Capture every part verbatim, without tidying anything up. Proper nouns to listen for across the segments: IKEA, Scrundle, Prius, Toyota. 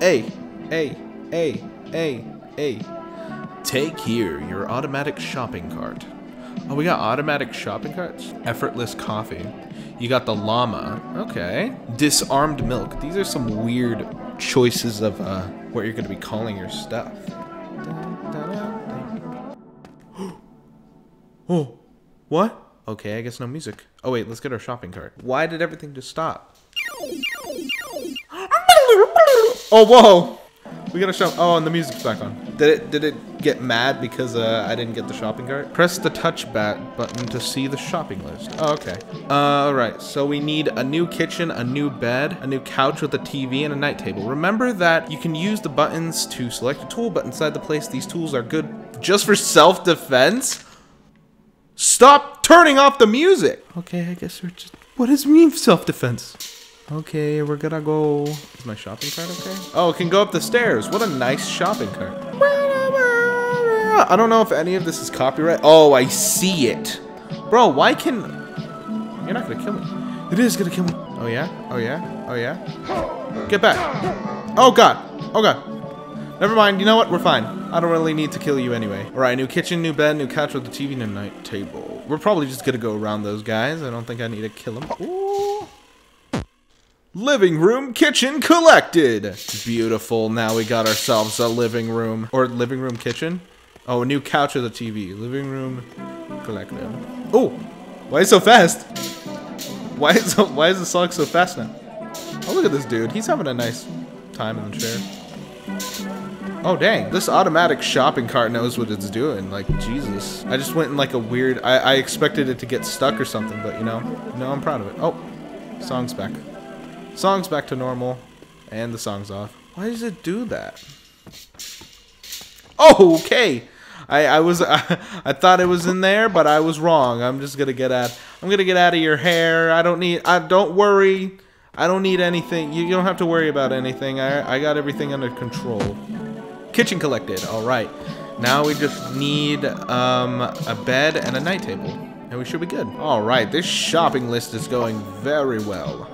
Hey, hey, hey, hey, hey. Take here your automatic shopping cart. Oh, we got automatic shopping carts? Effortless coffee. You got the llama. Okay. Disarmed milk. These are some weird choices of uh, what you're going to be calling your stuff. Oh, what? Okay, I guess no music. Oh, wait, let's get our shopping cart. Why did everything just stop? Oh, whoa. We got a shop. Oh, and the music's back on. Did it, did it get mad because uh, I didn't get the shopping cart? Press the touchpad button to see the shopping list. Oh, okay. Uh, all right, so we need a new kitchen, a new bed, a new couch with a T V, and a night table. Remember that you can use the buttons to select a tool, but inside the place, these tools are good just for self-defense? Stop turning off the music! Okay, I guess we're just... What does it mean self-defense? Okay, we're gonna go... Is my shopping cart okay? Oh, it can go up the stairs. What a nice shopping cart. I don't know if any of this is copyright. Oh, I see it. Bro, why can... You're not gonna kill me. It is gonna kill me. Oh, yeah? Oh, yeah? Oh, yeah? Get back. Oh, God. Oh, God. Never mind, you know what? We're fine. I don't really need to kill you anyway. Alright, new kitchen, new bed, new couch with the T V, and a night table. We're probably just gonna go around those guys. I don't think I need to kill them. Ooh. Living room, kitchen, collected! Beautiful, now we got ourselves a living room. Or living room, kitchen? Oh, a new couch with a T V. Living room, collected. Oh! Why is it so fast? Why is, why is the song so fast now? Oh, look at this dude. He's having a nice time in the chair. Oh, dang. This automatic shopping cart knows what it's doing. Like, Jesus. I just went in like a weird... I, I expected it to get stuck or something, but you know. No, I'm proud of it. Oh, song's back. Song's back to normal. And the song's off. Why does it do that? Oh, okay. I, I was... I, I thought it was in there, but I was wrong. I'm just gonna get out... I'm gonna get out of your hair. I don't need... I don't worry. I don't need anything. You, you don't have to worry about anything. I, I got everything under control. Kitchen collected. All right. Now we just need um, a bed and a night table, and we should be good. All right. This shopping list is going very well.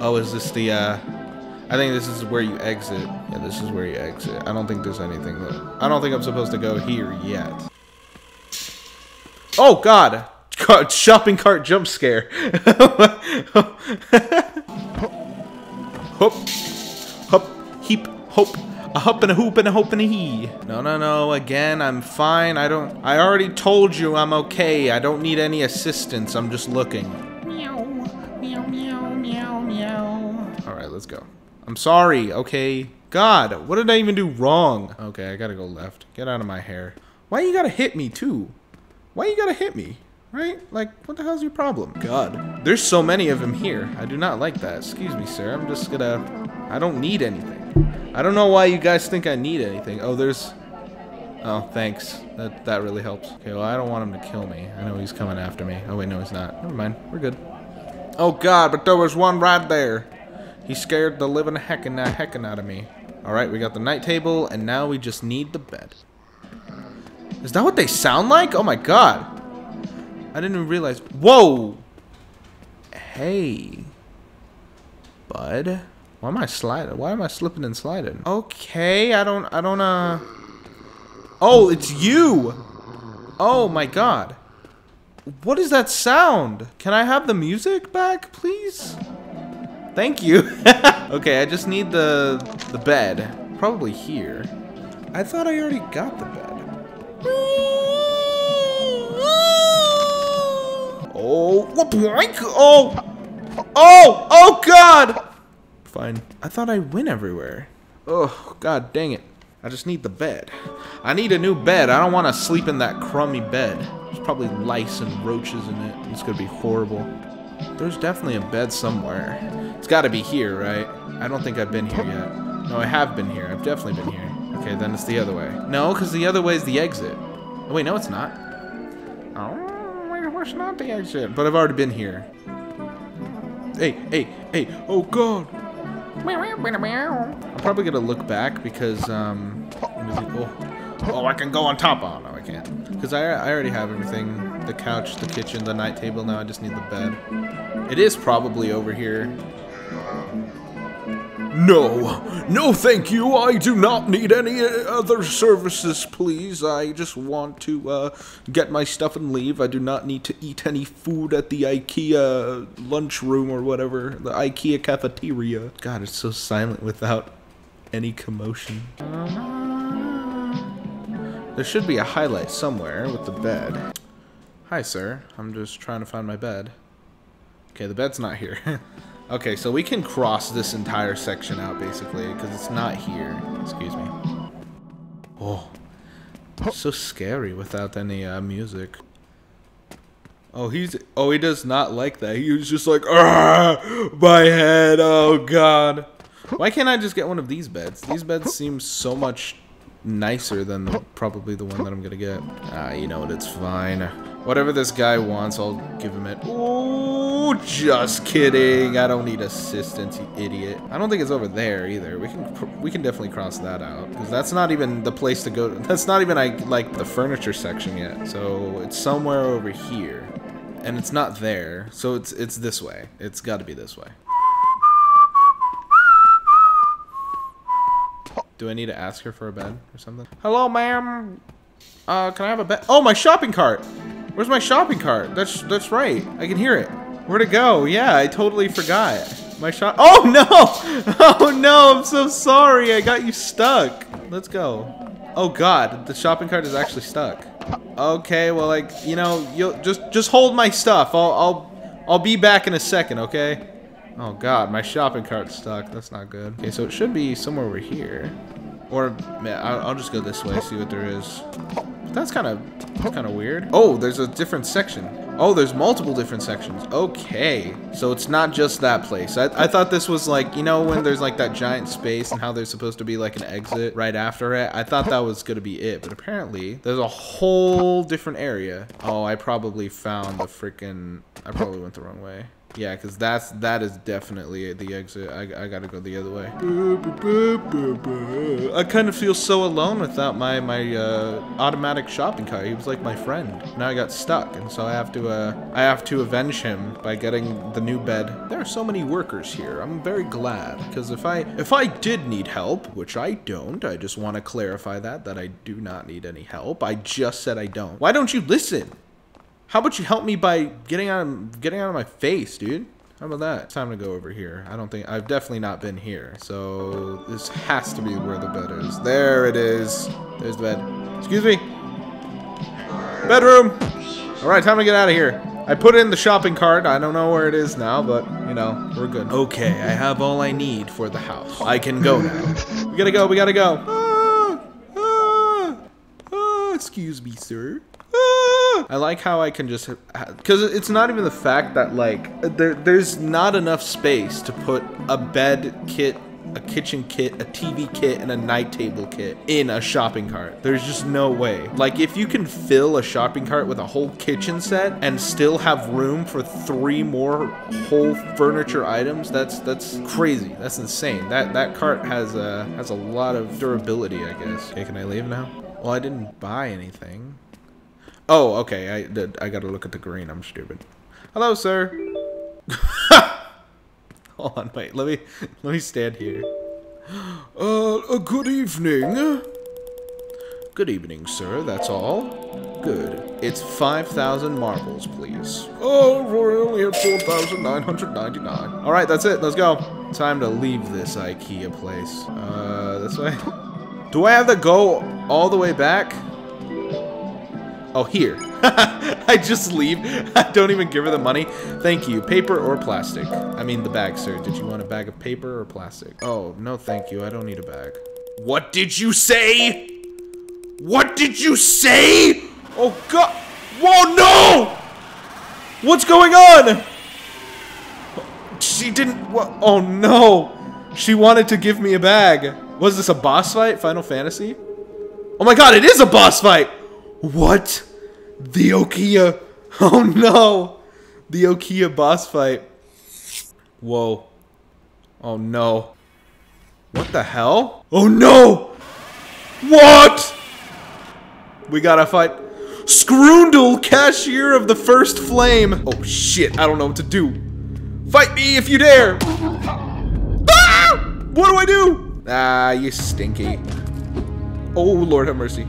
Oh, is this the... Uh, I think this is where you exit. Yeah, this is where you exit. I don't think there's anything that... I don't think I'm supposed to go here yet. Oh, God. Shopping cart jump scare. Hop. Hop. Heap. Hope, a hop and a hoop and a hope and a he. No, no, no, again, I'm fine. I don't, I already told you I'm okay. I don't need any assistance. I'm just looking. Meow, meow, meow, meow, meow. All right, let's go. I'm sorry, okay? God, what did I even do wrong? Okay, I gotta go left. Get out of my hair. Why you gotta hit me too? Why you gotta hit me? Right? Like, what the hell's your problem? God, there's so many of them here. I do not like that. Excuse me, sir. I'm just gonna, I don't need anything. I don't know why you guys think I need anything. Oh, there's... Oh, thanks. That that really helps. Okay, well, I don't want him to kill me. I know he's coming after me. Oh, wait, no, he's not. Never mind. We're good. Oh, God, but there was one right there. He scared the living heckin' heckin' out of me. All right, we got the night table, and now we just need the bed. Is that what they sound like? Oh, my God. I didn't even realize... Whoa! Hey. Bud? Why am I sliding? Why am I slipping and sliding? Okay, I don't, I don't, uh... Oh, it's you! Oh, my God. What is that sound? Can I have the music back, please? Thank you. Okay, I just need the, the bed. Probably here. I thought I already got the bed. Oh, what boink? Oh! Oh! Oh, God! Fine. I thought I went everywhere. Oh, God dang it. I just need the bed. I need a new bed. I don't want to sleep in that crummy bed. There's probably lice and roaches in it. It's going to be horrible. There's definitely a bed somewhere. It's got to be here, right? I don't think I've been here yet. No, I have been here. I've definitely been here. Okay, then it's the other way. No, because the other way is the exit. Oh, wait, no, it's not. Oh, it's not the exit. But I've already been here. Hey, hey, hey. Oh, God. I'm probably gonna look back because um oh, oh I can go on top. Oh no, I can't because I, I already have everything: the couch, the kitchen, the night table. Now I just need the bed. It is probably over here. No, no thank you, I do not need any other services, please. I just want to uh, get my stuff and leave. I do not need to eat any food at the IKEA lunchroom or whatever, the IKEA cafeteria. God, it's so silent without any commotion. There should be a highlight somewhere with the bed. Hi, sir. I'm just trying to find my bed. Okay, the bed's not here. Okay, so we can cross this entire section out, basically, because it's not here. Excuse me. Oh. It's so scary without any uh, music. Oh, he's... Oh, he does not like that. He was just like, argh! My head! Oh, God. Why can't I just get one of these beds? These beds seem so much nicer than the, probably the one that I'm gonna get. Ah, you know what? It's fine. Whatever this guy wants, I'll give him it. Ooh, just kidding. I don't need assistance, you idiot. I don't think it's over there either. We can we can definitely cross that out, because that's not even the place to go to. That's not even, I like, the furniture section yet. So it's somewhere over here, and it's not there. So it's it's this way. It's got to be this way. Do I need to ask her for a bed or something? Hello, ma'am. Uh, can I have a bed? Oh, my shopping cart. Where's my shopping cart? That's that's right. I can hear it. Where'd it go? Yeah, I totally forgot. My shop. Oh no! Oh no! I'm so sorry. I got you stuck. Let's go. Oh God, the shopping cart is actually stuck. Okay, well, like you know, you'll just just hold my stuff. I'll I'll I'll be back in a second. Okay. Oh God, my shopping cart's stuck. That's not good. Okay, so it should be somewhere over here. Or, man, I'll just go this way, see what there is. But that's kind of kind of weird. Oh, there's a different section. Oh, there's multiple different sections. Okay, so it's not just that place. I, I thought this was like, you know, when there's like that giant space and how there's supposed to be like an exit right after it. I thought that was gonna be it, but apparently there's a whole different area. Oh, I probably found the freaking, I probably went the wrong way. Yeah, because that's that is definitely the exit. I, I gotta go the other way. I kind of feel so alone without my my uh, automatic shopping cart. He was like my friend. Now I got stuck, and so I have to uh, I have to avenge him by getting the new bed. There are so many workers here. I'm very glad, because if I if I did need help, which I don't, I just want to clarify that that I do not need any help. I just said I don't. Why don't you listen? How about you help me by getting out of, getting out of my face, dude? How about that? It's time to go over here. I don't think, I've definitely not been here. So this has to be where the bed is. There it is. There's the bed. Excuse me. Bedroom. All right, time to get out of here. I put in the shopping cart. I don't know where it is now, but you know, we're good. Okay, I have all I need for the house. I can go now. We gotta go, we gotta go. Ah, ah, ah, excuse me, sir. I like how I can just, because it's not even the fact that like there, there's not enough space to put a bed kit, a kitchen kit, a T V kit, and a night table kit in a shopping cart. There's just no way. Like if you can fill a shopping cart with a whole kitchen set and still have room for three more whole furniture items, that's that's crazy. That's insane. That that cart has a has a lot of durability, I guess. Okay, can I leave now? Well, I didn't buy anything. Oh, okay, I, I gotta look at the green, I'm stupid. Hello, sir. Hold on, wait, let me, let me stand here. Uh, uh, good evening. Good evening, sir, that's all. Good. It's five thousand marbles, please. Oh, we're only at four thousand nine hundred ninety-nine. All right, that's it, let's go. Time to leave this IKEA place. Uh, this way? Do I have to go all the way back? Oh, here. I just leave. I don't even give her the money. Thank you. Paper or plastic? I mean the bag, sir. Did you want a bag of paper or plastic? Oh, no thank you. I don't need a bag. What did you say? What did you say? Oh, God. Whoa, no! What's going on? She didn't... Oh, no. She wanted to give me a bag. Was this a boss fight? Final Fantasy? Oh, my God. It is a boss fight. What? The IKEA. Oh no. The IKEA boss fight. Whoa. Oh no. What the hell? Oh no. What? We gotta fight. Scrundle, cashier of the first flame. Oh shit. I don't know what to do. Fight me if you dare. Ah! What do I do? Ah, you stinky. Oh, Lord have mercy.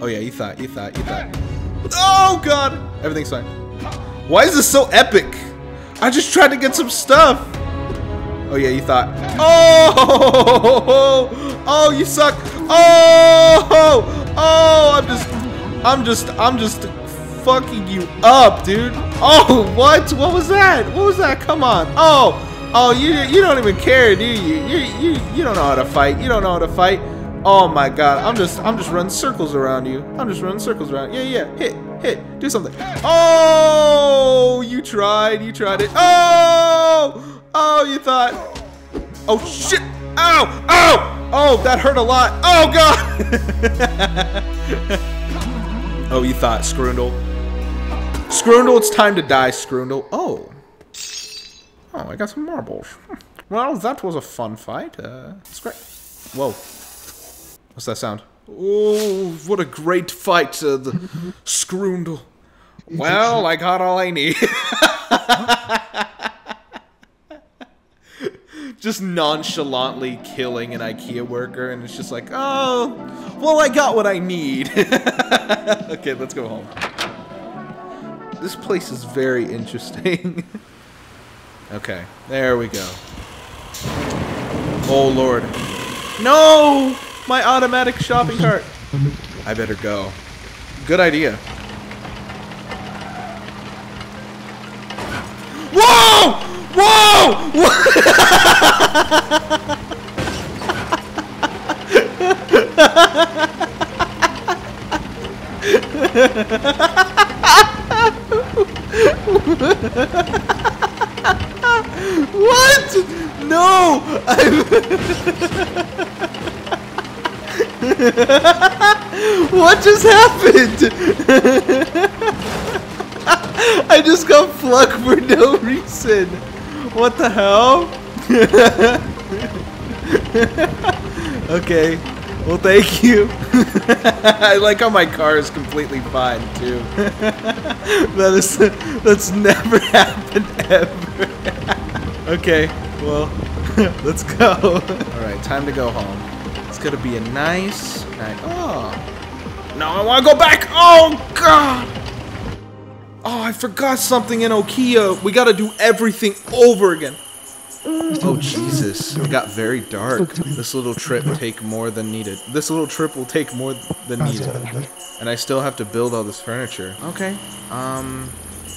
Oh, yeah, you thought, you thought, you thought. Oh, God. Everything's fine. Why is this so epic? I just tried to get some stuff. Oh, yeah, you thought. Oh, oh, you suck. Oh, oh, I'm just, I'm just, I'm just fucking you up, dude. Oh, what? What was that? What was that? Come on. Oh. Oh, you you don't even care, do you? You you you don't know how to fight. You don't know how to fight. Oh my God! I'm just I'm just running circles around you. I'm just running circles around. Yeah yeah. Hit hit. Do something. Oh! You tried. You tried it. Oh! Oh! You thought. Oh shit! Ow! Ow! Oh! That hurt a lot. Oh God! Oh, you thought, Scrundle. Scrundle, it's time to die, Scrundle. Oh. Oh, I got some marbles. Well, that was a fun fight. Uh, it's great. Whoa. What's that sound? Oh, what a great fight, uh, the Scrundle. Well, I got all I need. Just nonchalantly killing an IKEA worker, and it's just like, oh, well, I got what I need. Okay, let's go home. This place is very interesting. Okay, there we go. Oh, Lord. No! My automatic shopping cart. I better go. Good idea. Whoa! Whoa! What? No! I'm What just happened? I just got flucked for no reason. What the hell? Okay. Well, thank you. I like how my car is completely fine too. That is, that's never happened ever. Okay, well, let's go. Alright, time to go home. It's gonna be a nice night. Oh. No, I wanna go back! Oh, God! Oh, I forgot something in IKEA. We gotta do everything over again. Oh, Jesus. It got very dark. This little trip will take more than needed. This little trip will take more than needed. And I still have to build all this furniture. Okay, um...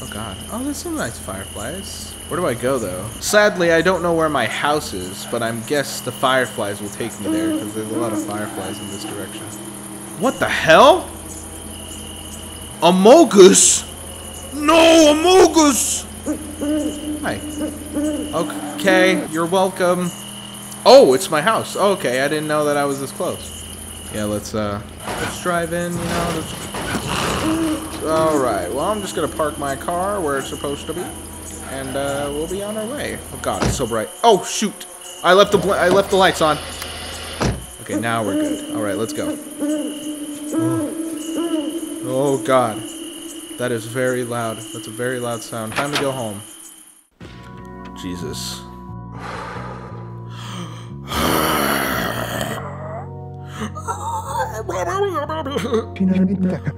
oh God. Oh, there's some nice fireflies. Where do I go though? Sadly, I don't know where my house is, but I'm guess the fireflies will take me there because there's a lot of fireflies in this direction. What the hell? Among Us? No, Among Us! Hi. Okay, you're welcome. Oh, it's my house. Oh, okay, I didn't know that I was this close. Yeah, let's uh, let's drive in, you know, let's... Alright, well, I'm just gonna park my car where it's supposed to be, and uh, we'll be on our way. Oh God, it's so bright. Oh shoot! I left the bl I left the lights on. Okay, now we're good. Alright, let's go. Oh God, that is very loud. That's a very loud sound. Time to go home. Jesus.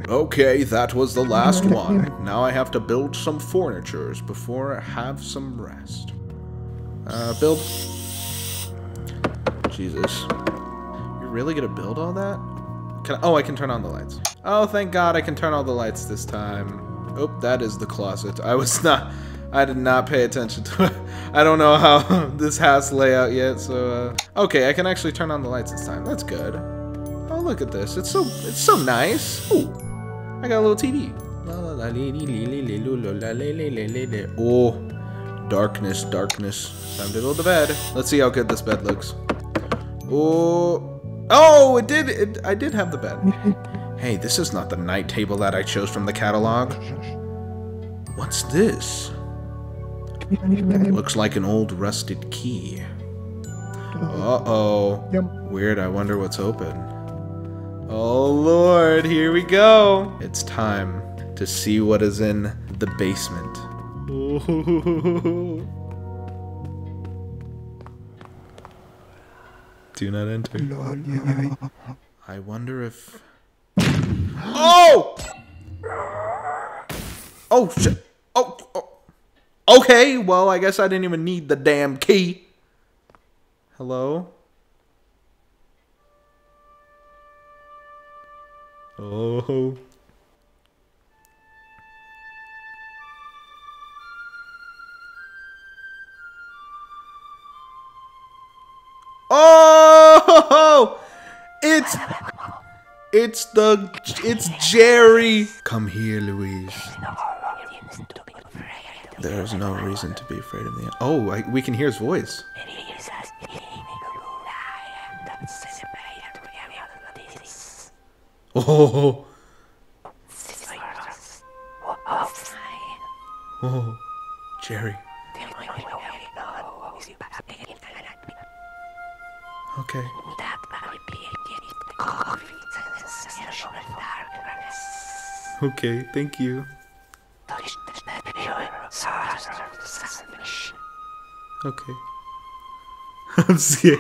Okay, that was the last one. Now I have to build some furnitures before I have some rest. Uh, build. Jesus. You're really gonna build all that? Can I, oh, I can turn on the lights. Oh, thank God I can turn all the lights this time. Oh, that is the closet. I was not... I did not pay attention to it. I don't know how this house layout yet, so... Uh, okay, I can actually turn on the lights this time. That's good. Oh, look at this. It's so it's so nice. Ooh, I got a little T V. Oh, darkness, darkness. Time to build the bed. Let's see how good this bed looks. Oh, oh, it did. It, I did have the bed. Hey, this is not the night table that I chose from the catalog. What's this? Looks like an old rusted key. Uh-oh. Weird, I wonder what's open. Oh Lord, here we go. It's time to see what is in the basement. Do not enter. Lord, yeah. I wonder if... Oh! Oh, shit. Oh, oh. Okay, well, I guess I didn't even need the damn key. Hello? Oh. Oh! It's... It's the... It's Jerry! Come here, Louise. There's no reason to be afraid of the... Oh, I, we can hear his voice. Oh. Oh. Jerry. Okay. Okay, thank you. Okay. I'm scared.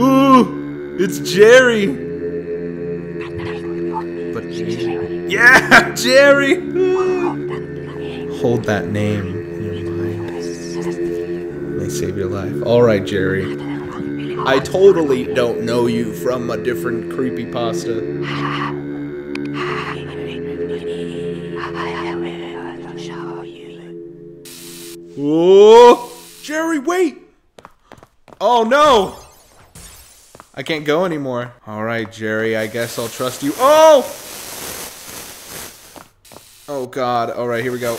Ooh! It's Jerry! But Jerry. Yeah! Jerry! Hold that name in your mind. May save your life. Alright, Jerry. I totally don't know you from a different creepypasta. Whoa! Jerry, wait! Oh no! I can't go anymore. Alright, Jerry, I guess I'll trust you. Oh! Oh god, alright, here we go.